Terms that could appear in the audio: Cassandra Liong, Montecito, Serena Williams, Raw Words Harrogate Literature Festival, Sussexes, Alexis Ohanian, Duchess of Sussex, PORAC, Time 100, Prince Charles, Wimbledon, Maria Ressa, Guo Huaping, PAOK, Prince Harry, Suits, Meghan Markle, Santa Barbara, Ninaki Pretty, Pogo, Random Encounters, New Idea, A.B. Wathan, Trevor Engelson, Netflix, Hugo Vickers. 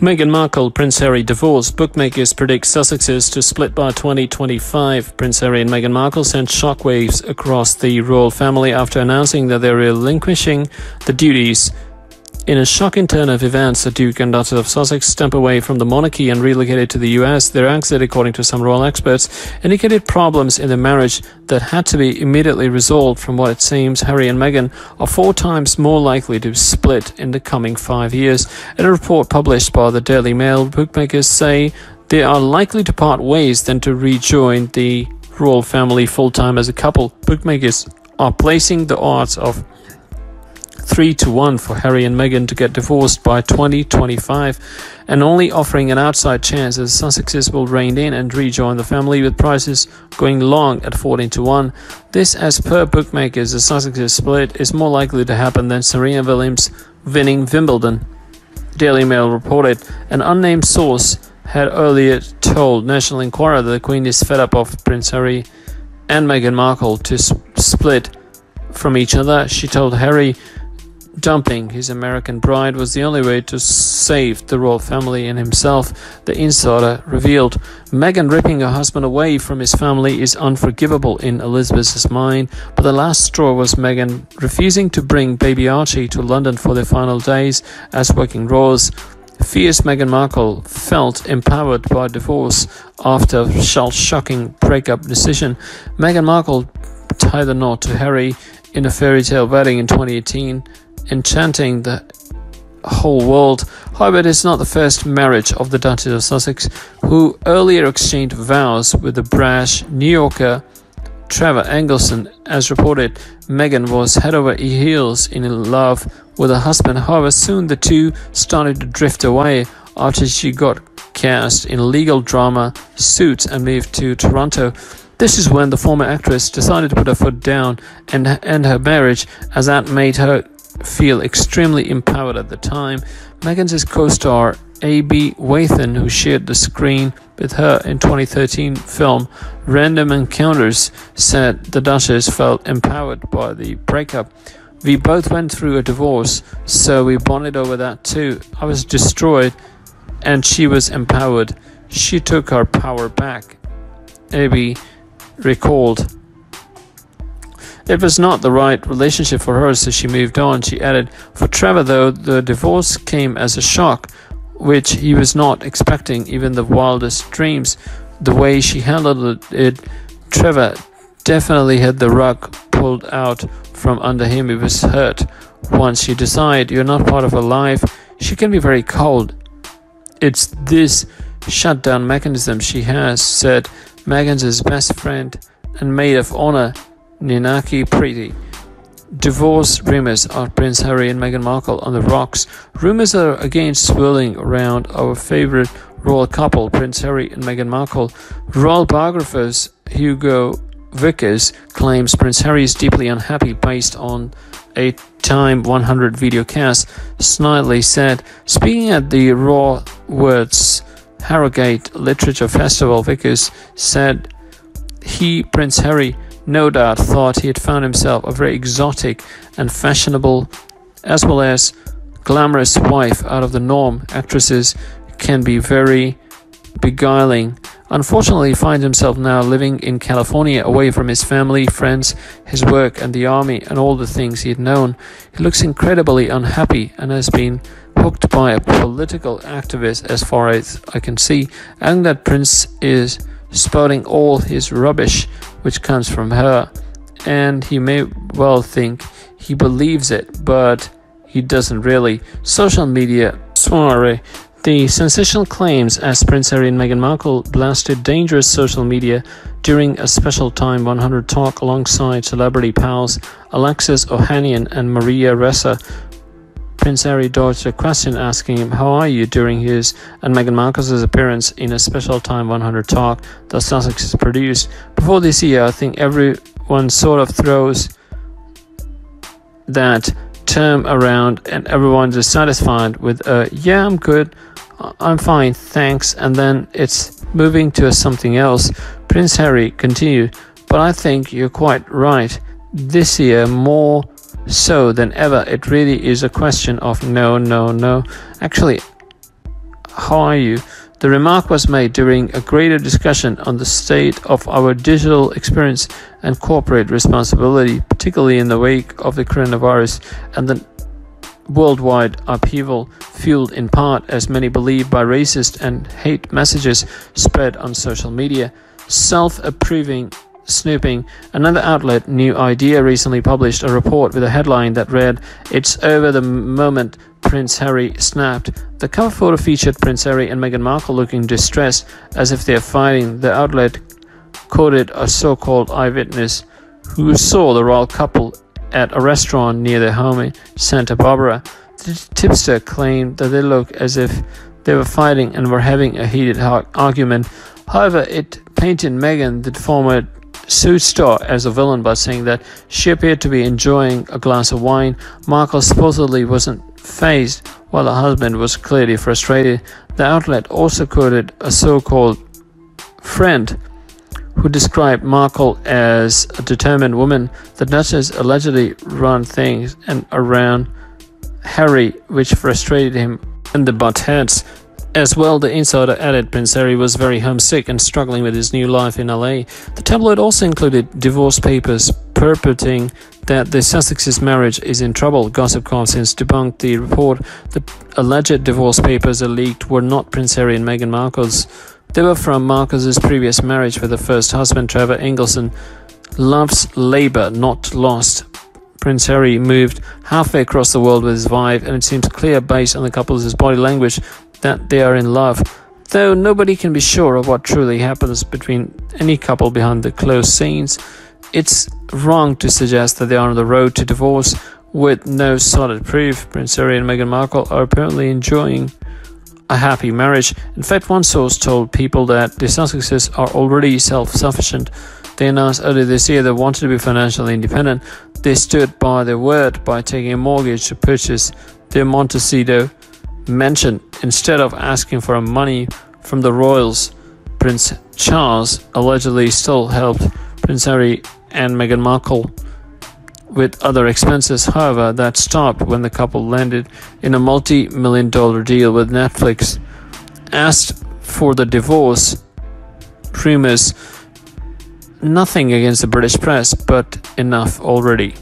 Meghan Markle, Prince Harry divorced. Bookmakers predict Sussexes to split by 2025. Prince Harry and Meghan Markle sent shockwaves across the royal family after announcing that they're relinquishing the duties. In a shocking turn of events, the Duke and Duchess of Sussex stepped away from the monarchy and relocated to the US. Their exit, according to some royal experts, indicated problems in their marriage that had to be immediately resolved. From what it seems, Harry and Meghan are 4 times more likely to split in the coming 5 years. In a report published by the Daily Mail, bookmakers say they are likely to part ways than to rejoin the royal family full-time as a couple. Bookmakers are placing the odds of 3-1 for Harry and Meghan to get divorced by 2025, and only offering an outside chance as Sussexes will rein in and rejoin the family, with prices going long at 14-1. This, as per bookmakers, the Sussexes split is more likely to happen than Serena Williams winning Wimbledon. Daily Mail reported an unnamed source had earlier told National Enquirer that the Queen is fed up of Prince Harry and Meghan Markle to split from each other. She told Harry dumping his American bride was the only way to save the royal family and himself, the insider revealed. Meghan ripping her husband away from his family is unforgivable in Elizabeth's mind, but the last straw was Meghan refusing to bring baby Archie to London for their final days as working royals. Fierce Meghan Markle felt empowered by divorce after Charles' shocking breakup decision. Meghan Markle tied the knot to Harry in a fairy tale wedding in 2018, enchanting the whole world. However, it is not the first marriage of the Duchess of Sussex, who earlier exchanged vows with the brash New Yorker Trevor Engelson. As reported, Meghan was head over heels in love with her husband. However, soon the two started to drift away after she got cast in legal drama Suits and moved to Toronto. This is when the former actress decided to put her foot down and end her marriage, as that made her feel extremely empowered at the time. Meghan's co-star A.B. Wathan, who shared the screen with her in 2013 film Random Encounters, said the Duchess felt empowered by the breakup. "We both went through a divorce, so we bonded over that too. I was destroyed and she was empowered. She took her power back," A.B. recalled. "It was not the right relationship for her, so she moved on," she added. For Trevor, though, the divorce came as a shock, which he was not expecting, even the wildest dreams. The way she handled it, Trevor definitely had the rug pulled out from under him. He was hurt. "Once you decide you're not part of her life, she can be very cold. It's this shutdown mechanism she has," said Meghan's best friend and maid of honor, Ninaki Pretty. Divorce rumors of Prince Harry and Meghan Markle on the rocks. Rumors are again swirling around our favorite royal couple, Prince Harry and Meghan Markle. Royal biographer Hugo Vickers claims Prince Harry is deeply unhappy, based on a Time 100 videocast. Snidely said, speaking at the Raw Words Harrogate Literature Festival, Vickers said he, Prince Harry, no doubt thought he had found himself a very exotic and fashionable, as well as glamorous wife out of the norm. Actresses can be very beguiling. Unfortunately, he finds himself now living in California, away from his family, friends, his work and the army and all the things he had known. He looks incredibly unhappy and has been hooked by a political activist, as far as I can see, and that Prince is spouting all his rubbish which comes from her, and he may well think he believes it, but he doesn't really. Social media soiree. The sensational claims as Prince Harry and Meghan Markle blasted dangerous social media during a special Time 100 talk alongside celebrity pals Alexis Ohanian and Maria Ressa. Prince Harry dodged a question asking him, "How are you?" during his and Meghan Markle's appearance in a special Time 100 talk that Sussex has produced. Before this year, I think everyone sort of throws that term around and everyone's dissatisfied with a "yeah, I'm good, I'm fine, thanks," and then it's moving to something else. Prince Harry continued, "But I think you're quite right. This year, more so than ever, it really is a question of no. Actually, how are you? The remark was made during a greater discussion on the state of our digital experience and corporate responsibility, particularly in the wake of the coronavirus and the worldwide upheaval, fueled in part, as many believe, by racist and hate messages spread on social media. Self-approving snooping. Another outlet, New Idea, recently published a report with a headline that read, "It's over the moment Prince Harry snapped." The cover photo featured Prince Harry and Meghan Markle looking distressed, as if they're fighting. The outlet quoted a so-called eyewitness who saw the royal couple at a restaurant near their home in Santa Barbara. The tipster claimed that they looked as if they were fighting and were having a heated argument. However, it painted Meghan, the former Suits star, as a villain by saying that she appeared to be enjoying a glass of wine. Markle supposedly wasn't phased, while her husband was clearly frustrated. The outlet also quoted a so-called friend who described Markle as a determined woman. The Duchess allegedly ran things and around Harry, which frustrated him and the butt heads. As well, the insider added Prince Harry was very homesick and struggling with his new life in LA. The tabloid also included divorce papers purporting that the Sussexes' marriage is in trouble. Gossip Column since debunked the report. The alleged divorce papers that leaked were not Prince Harry and Meghan Markle's. They were from Markle's previous marriage with her first husband, Trevor Engelson. Love's labor, not lost. Prince Harry moved halfway across the world with his wife, and it seems clear based on the couple's body language that they are in love, though nobody can be sure of what truly happens between any couple behind the closed scenes. It's wrong to suggest that they are on the road to divorce with no solid proof. Prince Harry and Meghan Markle are apparently enjoying a happy marriage. In fact, one source told People that the Sussexes are already self-sufficient. They announced earlier this year they wanted to be financially independent. They stood by their word by taking a mortgage to purchase their Montecito mansion instead of asking for money from the royals. Prince Charles allegedly still helped Prince Harry and Meghan Markle with other expenses. However, that stopped when the couple landed in a multi-million-dollar deal with Netflix. Asked for the divorce, rumors, nothing against the British press, but enough already.